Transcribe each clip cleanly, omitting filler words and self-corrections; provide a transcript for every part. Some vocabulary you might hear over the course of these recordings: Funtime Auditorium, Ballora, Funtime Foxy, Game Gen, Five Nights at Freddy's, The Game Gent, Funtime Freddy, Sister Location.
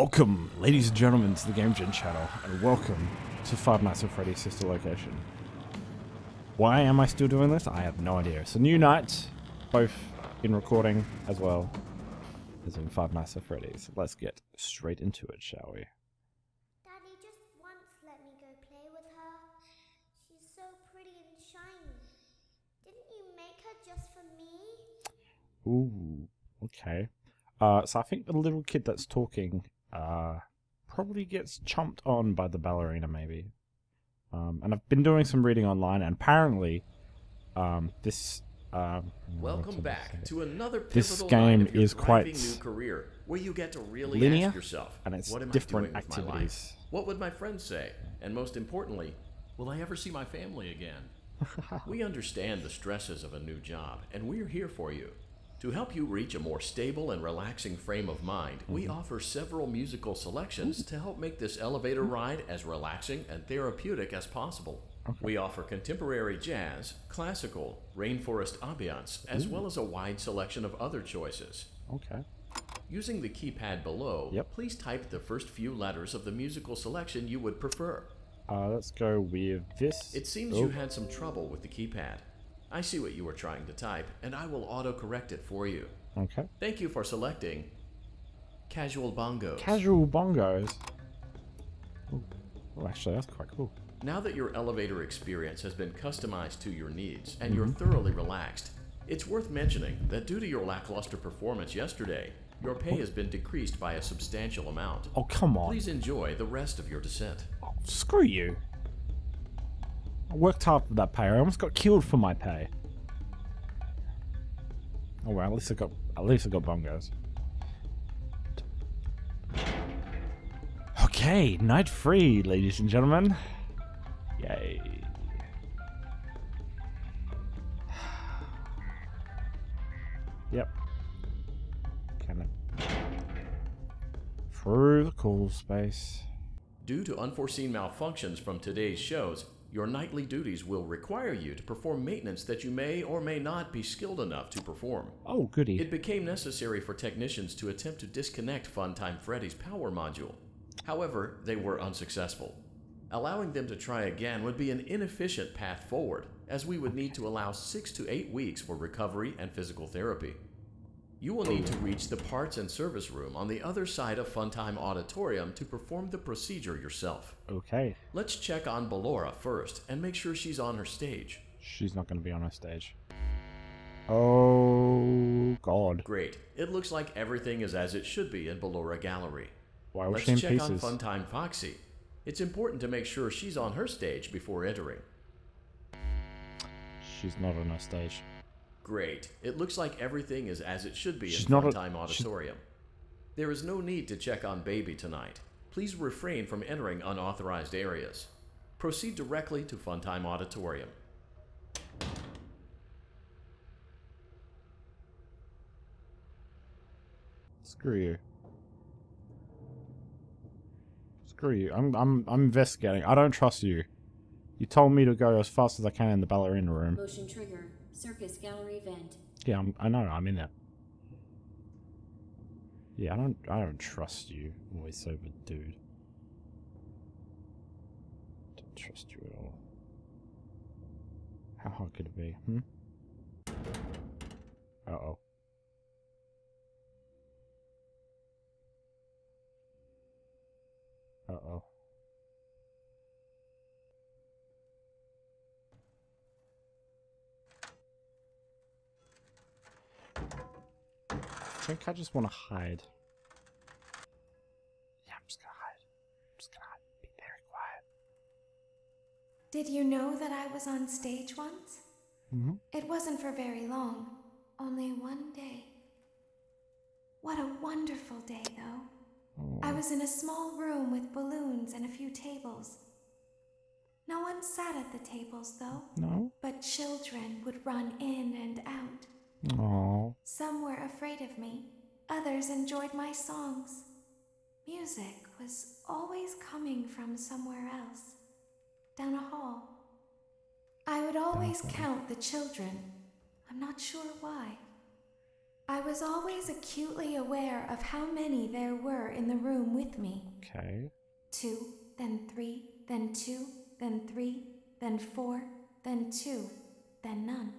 Welcome, ladies and gentlemen, to the Game Gen channel, and welcome to Five Nights at Freddy's Sister Location. Why am I still doing this? I have no idea. It's a new night, both in recording as well as in Five Nights at Freddy's. Let's get straight into it, shall we? Daddy just once let me go play with her. She's so pretty and shiny. Didn't you make her just for me? Ooh, okay. So I think the little kid that's talking probably gets chomped on by the ballerina, maybe. And I've been doing some reading online, and apparently, welcome back to another pivotal game of your is quite new career, where you get to really linear, ask yourself, and it's what different activities. What would my friends say? And most importantly, will I ever see my family again? We understand the stresses of a new job, and we're here for you. To help you reach a more stable and relaxing frame of mind, we offer several musical selections to help make this elevator ride as relaxing and therapeutic as possible. Okay. We offer contemporary jazz, classical, rainforest ambiance, as well as a wide selection of other choices. Okay. Using the keypad below, please type the first few letters of the musical selection you would prefer. Let's go with this. It seems you had some trouble with the keypad. I see what you were trying to type, and I will auto-correct it for you. Okay. Thank you for selecting Casual Bongos. Casual Bongos? Ooh. Oh, actually, that's quite cool. Now that your elevator experience has been customized to your needs, and you're thoroughly relaxed, it's worth mentioning that due to your lackluster performance yesterday, your pay has been decreased by a substantial amount. Oh, come on. Please enjoy the rest of your descent. Oh, screw you. I worked hard for that pay. I almost got killed for my pay. Oh well, at least I got bongos. Okay, night free, ladies and gentlemen. Yay. Yep. Kind of through the cool space. Due to unforeseen malfunctions from today's shows, your nightly duties will require you to perform maintenance that you may or may not be skilled enough to perform. Oh, goody. It became necessary for technicians to attempt to disconnect Funtime Freddy's power module. However, they were unsuccessful. Allowing them to try again would be an inefficient path forward, as we would need to allow 6 to 8 weeks for recovery and physical therapy. You will need to reach the parts and service room on the other side of Funtime Auditorium to perform the procedure yourself. Okay. Let's check on Ballora first and make sure she's on her stage. She's not going to be on her stage. Oh, God. Great. It looks like everything is as it should be in Ballora Gallery. Why was she in pieces? Let's check on Funtime Foxy. It's important to make sure she's on her stage before entering. She's not on her stage. Great. It looks like everything is as it should be in Funtime Auditorium. There is no need to check on Baby tonight. Please refrain from entering unauthorized areas. Proceed directly to Funtime Auditorium. Screw you. Screw you. I'm investigating. I don't trust you. You told me to go as fast as I can in the ballerina room. Motion trigger. Circus gallery vent. Yeah, I know. I'm in there. Yeah, I don't trust you, always sober dude. Don't trust you at all. How hard could it be? Hmm. Uh oh. Uh oh. I think I just want to hide. Yeah, I'm just gonna hide. I'm just gonna hide. Be very quiet. Did you know that I was on stage once? Mm-hmm. It wasn't for very long. Only one day. What a wonderful day, though. Oh. I was in a small room with balloons and a few tables. No one sat at the tables, though. No? But children would run in and out. Aww. Some were afraid of me, others enjoyed my songs. Music was always coming from somewhere else, down a hall. I would always count the children. I'm not sure why. I was always acutely aware of how many there were in the room with me. Okay. 2, then 3, then 2, then 3, then 4, then 2, then none.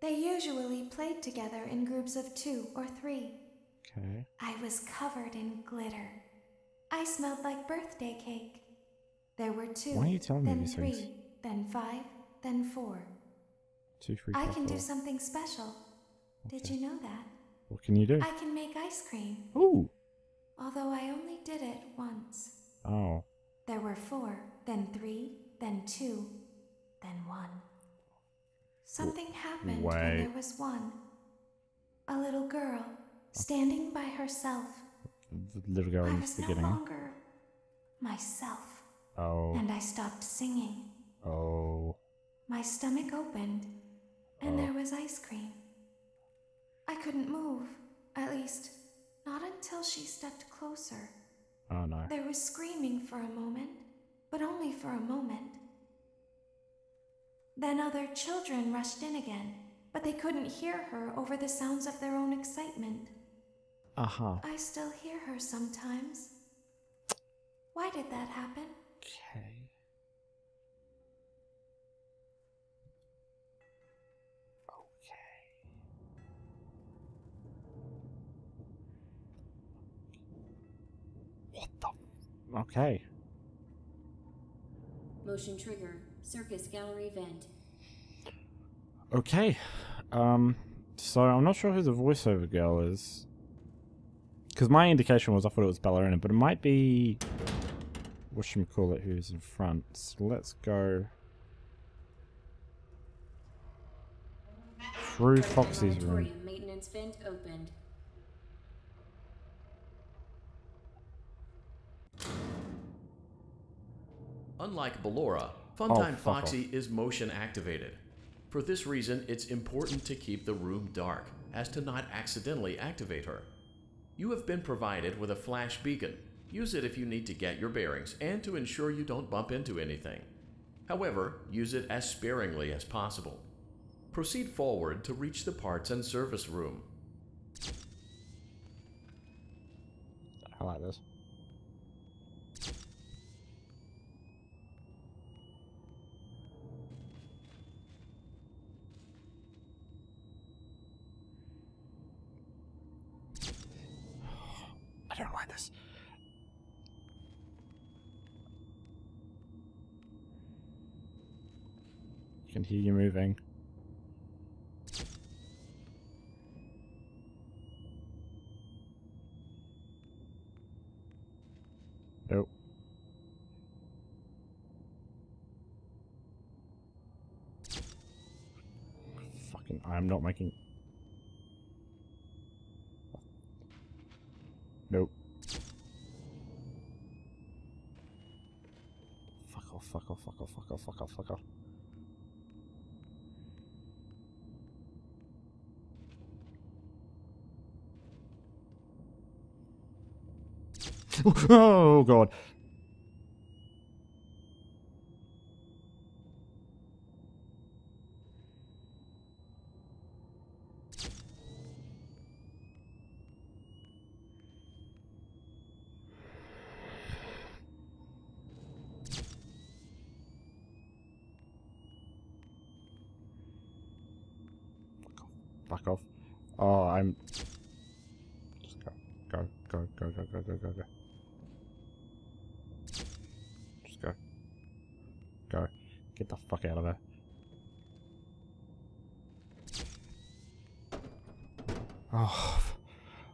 They usually played together in groups of 2 or 3. Okay. I was covered in glitter. I smelled like birthday cake. There were 2, why are you telling then me these 3, things? Then 5, then 4. 2, 3, 4, I can 4. Do something special. Okay. Did you know that? What can you do? I can make ice cream. Ooh. Although I only did it once. Oh. There were 4, then 3, then 2, then 1. Something happened when there was 1. A little girl standing by herself. The little girl was no longer myself. Oh. And I stopped singing. Oh. My stomach opened, and there was ice cream. I couldn't move, at least, not until she stepped closer. Oh no. There was screaming for a moment, but only for a moment. Then other children rushed in again, but they couldn't hear her over the sounds of their own excitement. Uh-huh. I still hear her sometimes. Why did that happen? Okay. What the? Okay. Motion trigger. Circus gallery vent. Okay. So I'm not sure who the voiceover girl is. Because my indication was I thought it was Ballora, but it might be... whatchamacallit who's in front. So let's go... through Foxy's room. Maintenance vent opened. Unlike Ballora, Funtime Foxy is motion activated. For this reason, it's important to keep the room dark, as to not accidentally activate her. You have been provided with a flash beacon. Use it if you need to get your bearings and to ensure you don't bump into anything. However, use it as sparingly as possible. Proceed forward to reach the parts and service room. I like this. I don't like this. I can hear you moving. Nope. Fucking, I'm not making... Nope. Fuck off, fuck off, fuck off, fuck off, fuck off, fuck off. Oh, God. Fuck off. Oh, I'm... Just go, go, go, go, go, go, go, go, go. Just go. Go. Get the fuck out of there. Oh.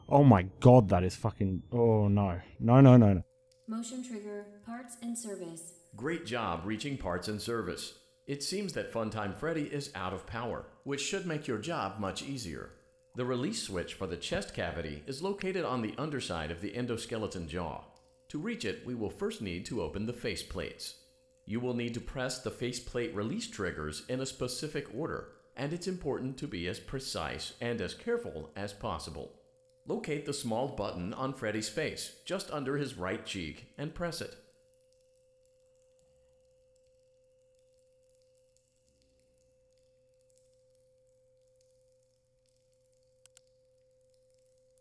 Oh my God, that is fucking... Oh no. No, no, no, no. Motion trigger, parts and service. Great job reaching parts and service. It seems that Funtime Freddy is out of power, which should make your job much easier. The release switch for the chest cavity is located on the underside of the endoskeleton jaw. To reach it, we will first need to open the face plates. You will need to press the face plate release triggers in a specific order, and it's important to be as precise and as careful as possible. Locate the small button on Freddy's face, just under his right cheek, and press it.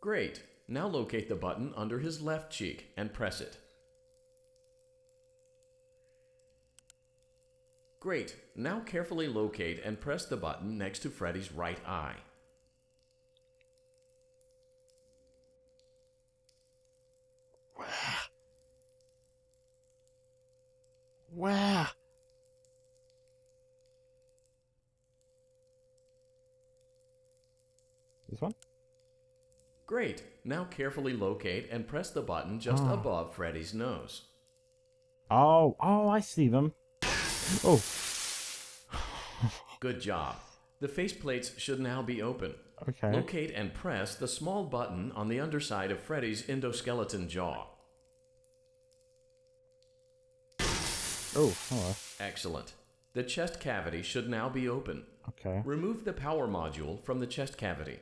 Great. Now locate the button under his left cheek and press it. Great. Now carefully locate and press the button next to Freddy's right eye. Where? This one? Great. Now carefully locate and press the button just above Freddy's nose. Oh, I see them. Oh. Good job. The faceplates should now be open. Okay. Locate and press the small button on the underside of Freddy's endoskeleton jaw. Oh, hello. Excellent. The chest cavity should now be open. Okay. Remove the power module from the chest cavity.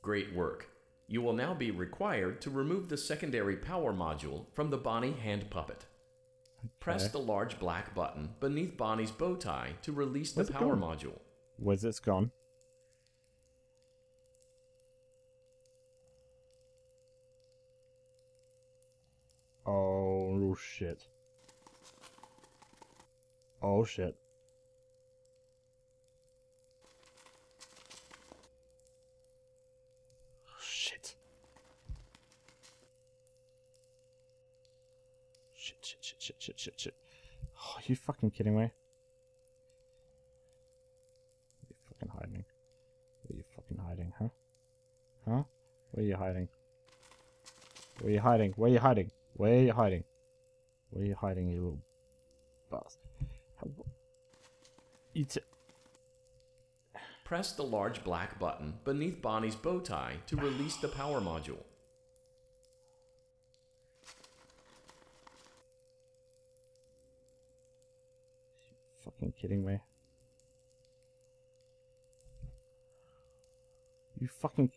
Great work. You will now be required to remove the secondary power module from the Bonnie hand puppet. Okay. Press the large black button beneath Bonnie's bow tie to release the power module. Where's it gone? Oh, shit. Oh, shit. Shit. Oh, are you fucking kidding me? You're fucking hiding. Where are you fucking hiding, huh? Huh? Where are you hiding? Where are you hiding? Where are you hiding? Where are you hiding? Where are you hiding, you little bastard? Press the large black button beneath Bonnie's bow tie to release the power module. Fucking kidding me. You fucking...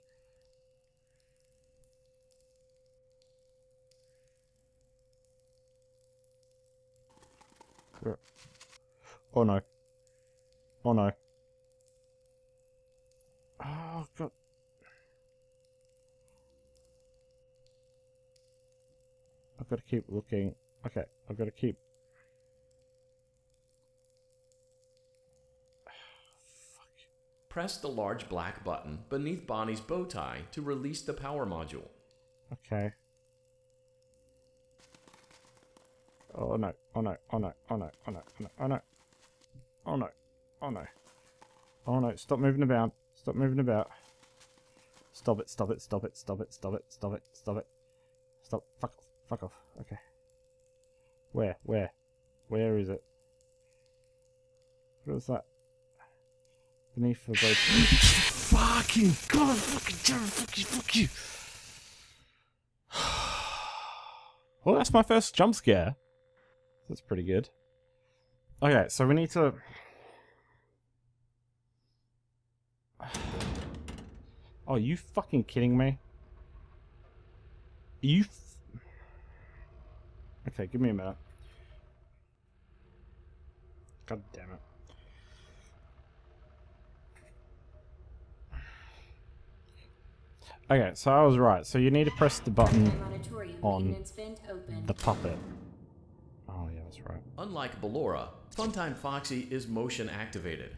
Oh no. Oh no. Oh god. I've got to keep looking. Okay, I've got to keep... Press the large black button beneath Bonnie's bow tie to release the power module. Okay. Oh no, oh no, oh no, oh no, oh no, oh no, oh no, oh no, oh no, stop moving about, stop moving about. Stop it, stop it, stop it, stop it, stop it, stop it, stop it. Stop, fuck off, fuck off, okay. Where is it? What was that? Beneath the boat. Fucking god, fuck you. Well, that's my first jump scare. That's pretty good. Okay, so we need to... Oh, are you fucking kidding me? Are you... Okay, give me a minute. God damn it. Okay, so I was right. So you need to press the button on the puppet. Oh yeah, that's right. Unlike Ballora, Funtime Foxy is motion activated.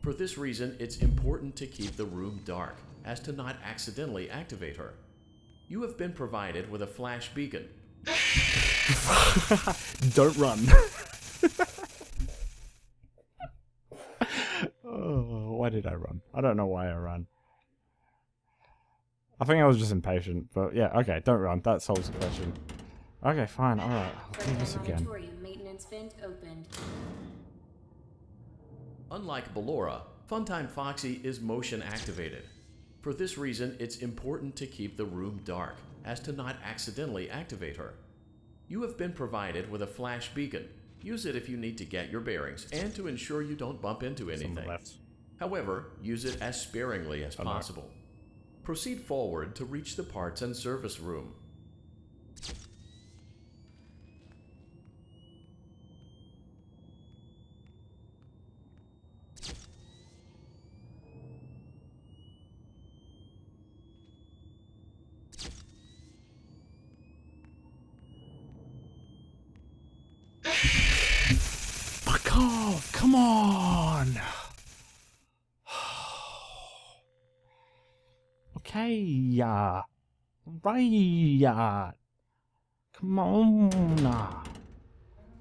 For this reason, it's important to keep the room dark, as to not accidentally activate her. You have been provided with a flash beacon. Don't run. Oh, why did I run? I don't know why I ran. I think I was just impatient, but yeah, okay, don't run. That solves the question. Okay, fine, alright, I'll do this again. Unlike Ballora, Funtime Foxy is motion activated. For this reason, it's important to keep the room dark, as to not accidentally activate her. You have been provided with a flash beacon. Use it if you need to get your bearings, and to ensure you don't bump into anything. However, use it as sparingly as possible. Proceed forward to reach the parts and service room. Come on. Okay, yeah. Right. Come on.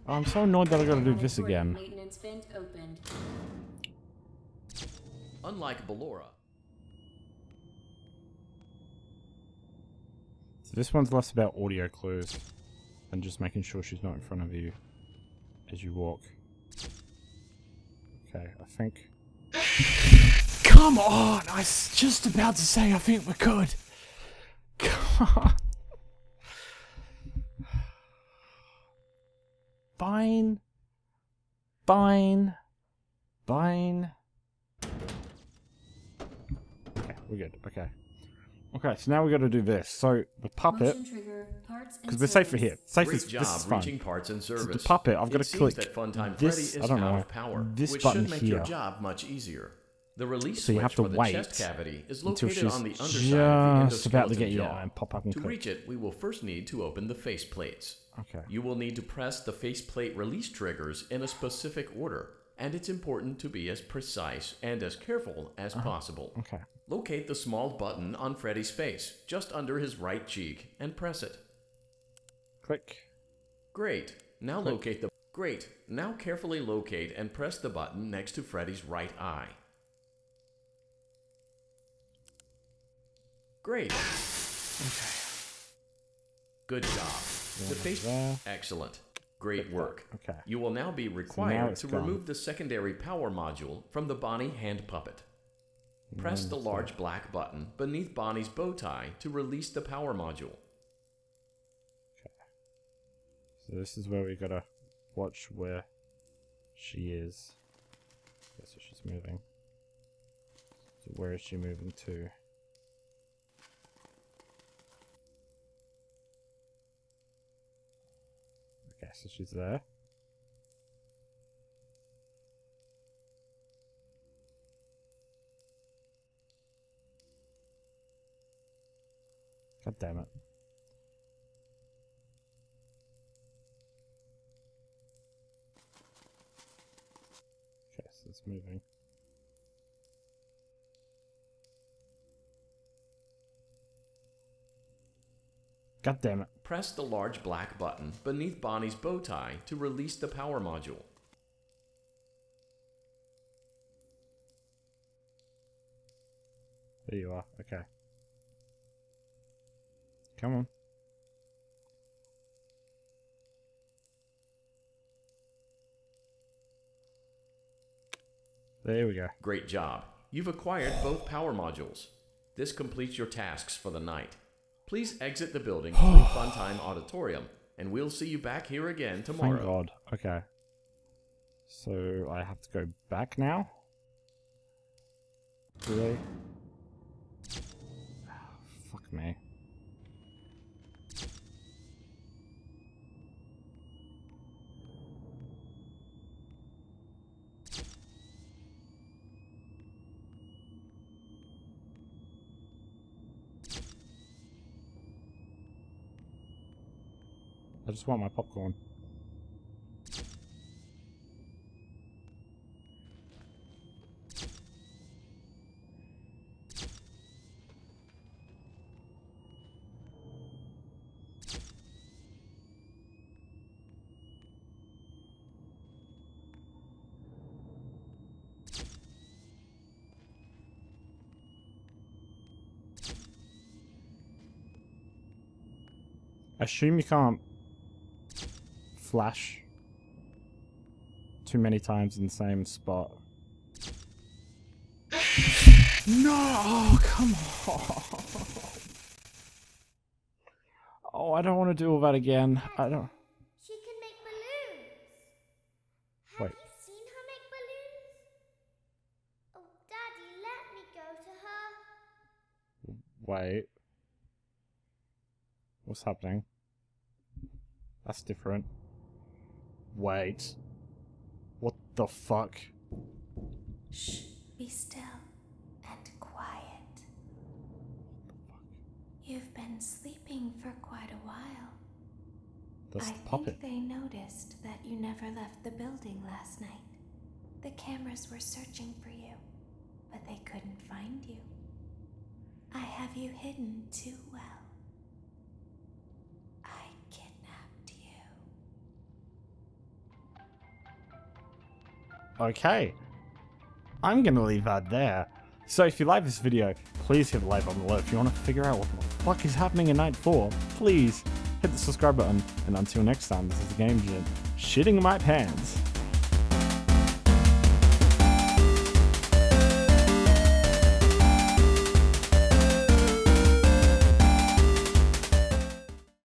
I'm so annoyed that I gotta do this again. Unlike Ballora. So this one's less about audio clues and just making sure she's not in front of you as you walk. Okay, I think... Come on! I was just about to say I think we could! Come on! Fine. Fine. Fine. Okay, we're good. Okay. Okay, so now we gotta do this. So, the puppet... Because we're safe for here. Safe is, this is fun. So the puppet, I've gotta click this, I don't know, this button here. So you have to wait until she's just about to get you out and pop up and click. To reach it, we will first need to open the face plates. Okay. You will need to press the faceplate release triggers in a specific order, and it's important to be as precise and as careful as possible. Okay. Locate the small button on Freddy's face, just under his right cheek, and press it. Click. Great. Now click. Great. Now carefully locate and press the button next to Freddy's right eye. Great. Okay. Good job. The face. Excellent. Great work. Okay. You will now be required to remove the secondary power module from the Bonnie hand puppet. Press the large black button beneath Bonnie's bow tie to release the power module. Okay. So this is where we gotta watch where she is. Okay, so she's moving. So where is she moving to? Okay, so she's there. God damn it. Okay, so it's moving. God damn it. Press the large black button beneath Bonnie's bow tie to release the power module. There you are. Okay. Come on. There we go. Great job. You've acquired both power modules. This completes your tasks for the night. Please exit the building through Funtime Auditorium, and we'll see you back here again tomorrow. Thank God. Okay. So I have to go back now? Do they? Oh, fuck me. I just want my popcorn. I assume you can't flash too many times in the same spot. No! Oh, come on! Oh, I don't want to do all that again. I don't. She can make balloons. Wait. Have you seen her make balloons? Oh, Daddy, let me go to her. Wait. What's happening? That's different. Wait. What the fuck? Shh. Be still and quiet. What the fuck? You've been sleeping for quite a while. That's the puppet. I think they noticed that you never left the building last night. The cameras were searching for you, but they couldn't find you. I have you hidden too well. I kidnapped you. Okay. I'm gonna leave that there. So if you like this video, please hit like button below. If you want to figure out what the fuck is happening in Night 4, please hit the subscribe button. And until next time, this is the Game Gent, shitting my pants.